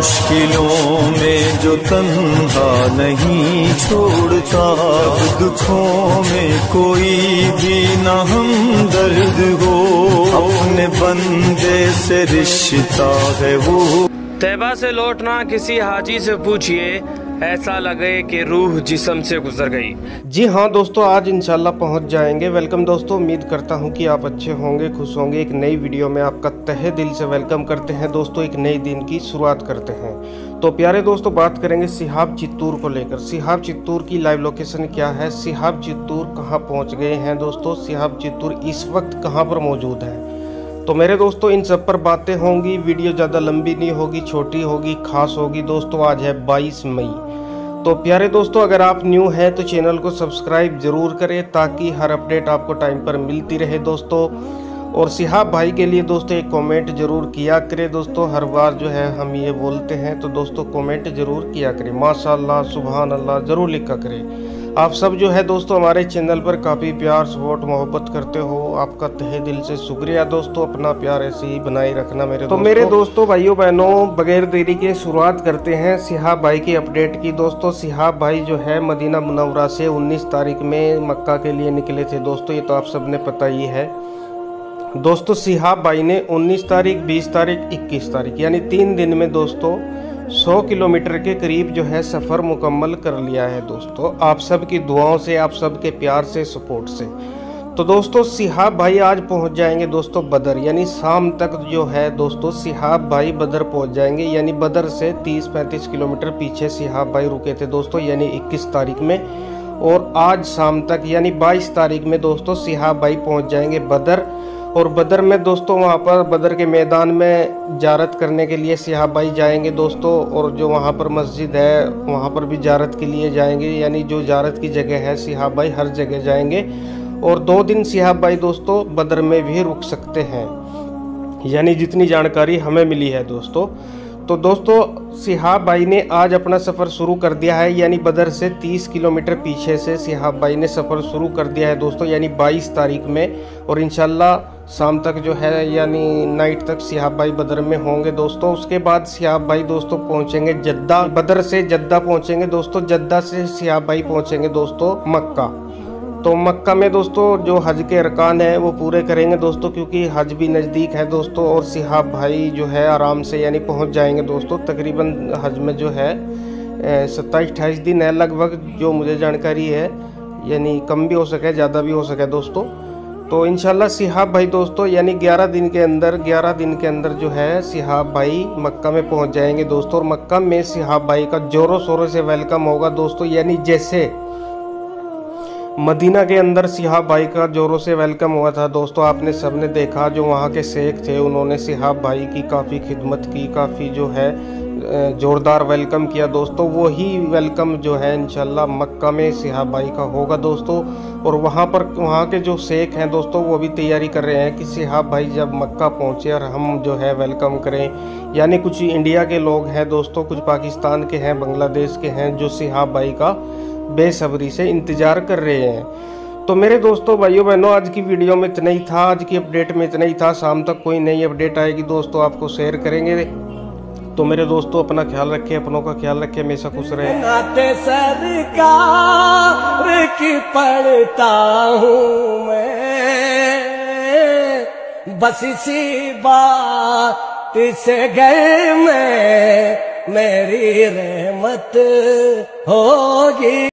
मुश्किलों में जो तन्हा नहीं छोड़ता, दुखों में कोई भी ना हम दर्द हो, अपने बंदे से रिश्ता है वो। तैबा से लौटना किसी हाजी से पूछिए, ऐसा लगे कि रूह जिस्म से गुजर गई। जी हाँ दोस्तों, आज इंशाल्लाह पहुँच जाएंगे। वेलकम दोस्तों, उम्मीद करता हूँ कि आप अच्छे होंगे, खुश होंगे। एक नई वीडियो में आपका तहे दिल से वेलकम करते हैं दोस्तों, एक नए दिन की शुरुआत करते हैं। तो प्यारे दोस्तों, बात करेंगे शिहाब चित्तूर को लेकर। शिहाब चित्तूर की लाइव लोकेशन क्या है, शिहाब चित्तूर कहाँ पहुँच गए हैं दोस्तों, शिहाब चित्तूर इस वक्त कहाँ पर मौजूद हैं। तो मेरे दोस्तों, इन सब पर बातें होंगी। वीडियो ज़्यादा लंबी नहीं होगी, छोटी होगी, खास होगी। दोस्तों आज है 22 मई। तो प्यारे दोस्तों, अगर आप न्यू हैं तो चैनल को सब्सक्राइब ज़रूर करें ताकि हर अपडेट आपको टाइम पर मिलती रहे दोस्तों। और शिहाब भाई के लिए दोस्तों एक कमेंट ज़रूर किया करें दोस्तों। हर बार जो है हम ये बोलते हैं, तो दोस्तों कमेंट ज़रूर किया करें, माशाल्लाह सुभान अल्लाह ज़रूर लिखा करें। आप सब जो है दोस्तों हमारे चैनल पर काफ़ी प्यार सपोर्ट मोहब्बत करते हो, आपका तहे दिल से शुक्रिया दोस्तों। अपना प्यार ऐसे ही बनाए रखना मेरे तो मेरे दोस्तों भाइयों बहनों, बगैर देरी के शुरुआत करते हैं शिहाब भाई के अपडेट की। दोस्तों शिहाब भाई जो है मदीना मुनव्वरा से 19 तारीख में मक्का के लिए निकले थे दोस्तों, ये तो आप सब ने पता ही है। दोस्तों शिहाब भाई ने 19 तारीख, 20 तारीख, 21 तारीख यानी 3 दिन में दोस्तों 100 किलोमीटर के करीब जो है सफ़र मुकम्मल कर लिया है दोस्तों, आप सब की दुआओं से, आप सब के प्यार से, सपोर्ट से। तो दोस्तों शिहाब भाई आज पहुंच जाएंगे दोस्तों बदर, यानी शाम तक जो है दोस्तों शिहाब भाई बदर पहुंच जाएंगे। यानी बदर से 30-35 किलोमीटर पीछे शिहाब भाई रुके थे दोस्तों, यानी 21 तारीख में। और आज शाम तक यानी 22 तारीख में दोस्तों शिहाब भाई पहुँच जाएंगे बदर। और बदर में दोस्तों वहाँ पर बदर के मैदान में ज़ियारत करने के लिए शिहाब भाई जाएंगे दोस्तों। और जो वहाँ पर मस्जिद है वहाँ पर भी ज़ियारत के लिए जाएंगे, यानी जो ज़ियारत की जगह है शिहाब भाई हर जगह जाएंगे। और 2 दिन शिहाब भाई दोस्तों बदर में भी रुक सकते हैं, यानी जितनी जानकारी हमें मिली है दोस्तों। तो दोस्तों शिहाब भाई ने आज अपना सफ़र शुरू कर दिया है, यानी बदर से 30 किलोमीटर पीछे से शिहाब भाई ने सफ़र शुरू कर दिया है दोस्तों, यानी 22 तारीख में। और इंशाल्लाह शाम तक जो है यानी नाइट तक शिहाब भाई बदर में होंगे दोस्तों। उसके बाद शिहाब भाई दोस्तों पहुंचेंगे जद्दा, बदर से जद्दा पहुंचेंगे दोस्तों, जद्दा से शिहाब भाई पहुंचेंगे दोस्तों मक्का। तो मक्का में दोस्तों जो हज के अरकान हैं वो पूरे करेंगे दोस्तों, क्योंकि हज भी नज़दीक है दोस्तों। और शिहाब भाई जो है आराम से यानी पहुँच जाएंगे दोस्तों। तकरीबन हज में जो है 27-28 दिन है लगभग, जो मुझे जानकारी है, यानी कम भी हो सके ज़्यादा भी हो सके दोस्तों। तो इंशाल्लाह शिहाब भाई दोस्तों यानी 11 दिन के अंदर जो है शिहाब भाई मक्का में पहुंच जाएंगे दोस्तों। और मक्का में शिहाब भाई का जोरों शोरों से वेलकम होगा दोस्तों, यानी जैसे मदीना के अंदर शिहाब भाई का जोरों से वेलकम हुआ था दोस्तों। आपने सबने देखा, जो वहाँ के शेख थे उन्होंने शिहाब भाई की काफ़ी खिदमत की, काफ़ी जो है ज़ोरदार वेलकम किया दोस्तों। वही वेलकम जो है इंशाल्लाह मक्का में शिहाब भाई का होगा दोस्तों। और वहाँ पर वहाँ के जो शेख हैं दोस्तों वो भी तैयारी कर रहे हैं कि शिहाब भाई जब मक्का पहुँचे और हम जो है वेलकम करें। यानी कुछ इंडिया के लोग हैं दोस्तों, कुछ पाकिस्तान के हैं, बांग्लादेश के हैं, जो शिहाब भाई का बेसब्री से इंतज़ार कर रहे हैं। तो मेरे दोस्तों भाइयों बहनों, आज की वीडियो में इतना ही था, आज की अपडेट में इतना ही था। शाम तक कोई नई अपडेट आएगी दोस्तों, आपको शेयर करेंगे। तो मेरे दोस्तों अपना ख्याल रखें, अपनों का ख्याल रखें, हमेशा खुश रहें। नाते सरकार की पढ़ता हूँ मैं, बस इसी बात से गए मैं, मेरी रहमत होगी।